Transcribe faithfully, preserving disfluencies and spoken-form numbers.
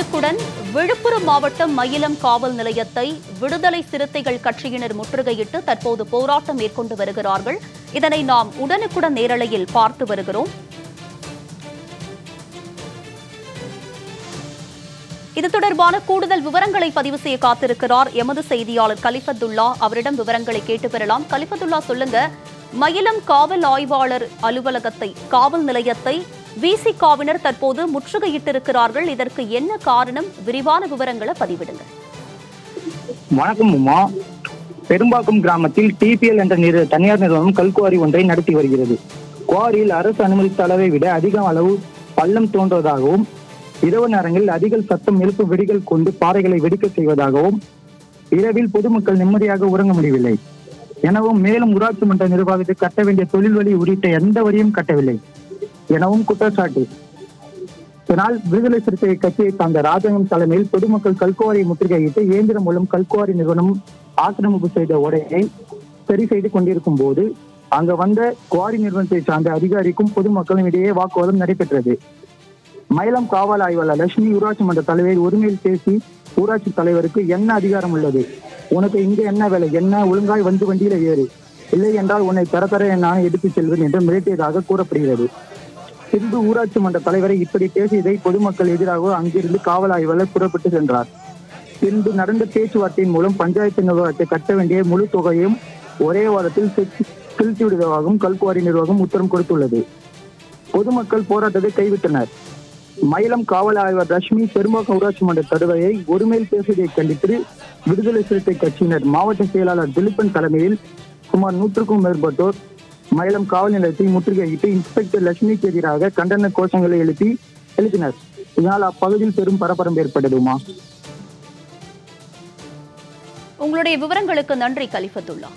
இலக்குடன் விழுப்புரம் மாவட்டம் மயிலம் காவல் நிலையத்தை விடுதலை சிறுத்தைகள் கட்சியினர் முற்றுகையிட்டு தற்போது போராட்டம் மேற்கொண்டு வருகிறார்கள். இதனை நாம் உடனுக்குடன் நேரலையில் பார்த்து வருகிறோம். இது தொடர்பான கூடுதல் விவரங்களை பதிவு செய்ய காத்திருக்கிறார் எமது செய்தியாளர் கலிஃபத்துல்லா. அவரிடம் விவரங்களை கேட்டு பெறலாம். கலிஃபத்துல்லா, சொல்லுங்க, மயிலம் காவல் ஆய்வாளர் அலுவலகத்தை, காவல் நிலையத்தை விசிகாவினர் தற்போது முற்றுகையிட்டிருக்கிறார்கள். இதற்கு என்ன காரணம்? விரிவான விவரங்களை பதிவிடுங்க. வணக்கம் உமா. பெரும்பாக்கம் கிராமத்தில் டிபிஎல் என்ற தனியார் நிறுவனம் கல்குவாரி ஒன்றை நடத்தி வருகிறது. குவாரியில் அரசு அனுமதித்த அளவை விட அதிக அளவு பள்ளம் தோன்றுவதாகவும், இரவு நேரங்களில் அதிக சத்தம் எழுப்பு வெடிகள் கொண்டு பாறைகளை வெடிக்க செய்வதாகவும், இரவில் பொதுமக்கள் நிம்மதியாக உறங்க முடியவில்லை எனவும், மேலும் ஊராட்சி மன்ற நிர்வாகத்தை கட்ட வேண்டிய தொழில் வழி உள்ளிட்ட எந்த வரியும் கட்டவில்லை எனவும் குற்றச்சாட்டு. இதனால் விடுதலை சிறுத்தை கட்சியை சார்ந்த ராஜங்கம் தலைமையில் பொதுமக்கள் கல்குவாரியை முற்றுகையிட்டு இயந்திரம் மூலம் கல்குவாரி நிறுவனம் ஆக்கிரமிப்பு செய்த உடையை சரி செய்து கொண்டிருக்கும் போது அங்கு வந்த குவாரி நிறுவனத்தை சார்ந்த அதிகாரிக்கும் பொதுமக்களும் இடையே வாக்குவாதம் நடைபெற்றது. மயிலம் காவல் ஆய்வாளர் லட்சுமி ஊராட்சி மன்ற தலைவர் ஒருமையில் பேசி, ஊராட்சி தலைவருக்கு என்ன அதிகாரம் உள்ளது? உனக்கு இங்கே என்ன வேலை? என்ன ஒழுங்காய் வந்து வண்டியில ஏறு, இல்லை என்றால் உன்னை தர தர நான் எடுத்துச் செல்வேன் என்று மிரட்டியதாக கூறப்படுகிறது. சிந்து ஊராட்சி மன்ற தலைவரை இப்படி பேசியதை பொதுமக்கள் எதிராக அங்கிருந்து காவல் ஆய்வாளர் புறப்பட்டு சென்றார். பின்பு நடந்த பேச்சுவார்த்தையின் மூலம் பஞ்சாயத்து நிர்வாகத்தை கட்ட வேண்டிய முழு தொகையும் ஒரே வாரத்தில் செலுத்திவிடுவதாகவும் கல்குவாரி நிர்வாகம் உத்தரவு கொடுத்துள்ளது. பொதுமக்கள் போராட்டத்தை கைவிட்டனர். மயிலம் காவல் ஆய்வாளர் ரஷ்மி பெரும்பாக்கம் ஊராட்சி மன்ற தலைவரை ஒருமையில் பேசியதை கண்டித்து விடுதலை சிறுத்தை கட்சியினர் மாவட்ட செயலாளர் திலீபன் தலைமையில் சுமார் நூற்றுக்கும் மேற்பட்டோர் மயிலம் காவல் நிலையத்தை முற்றுகையிட்டு இன்ஸ்பெக்டர் லட்சுமிக்கு எதிராக கண்டன கோஷங்களை எழுப்பி எழுப்பினர். இதனால் அப்பகுதியில் பெரும் பரபரப்பு ஏற்பட்டதுமா. உங்களுடைய விவரங்களுக்கு நன்றி கலிஃபத்துல்லா.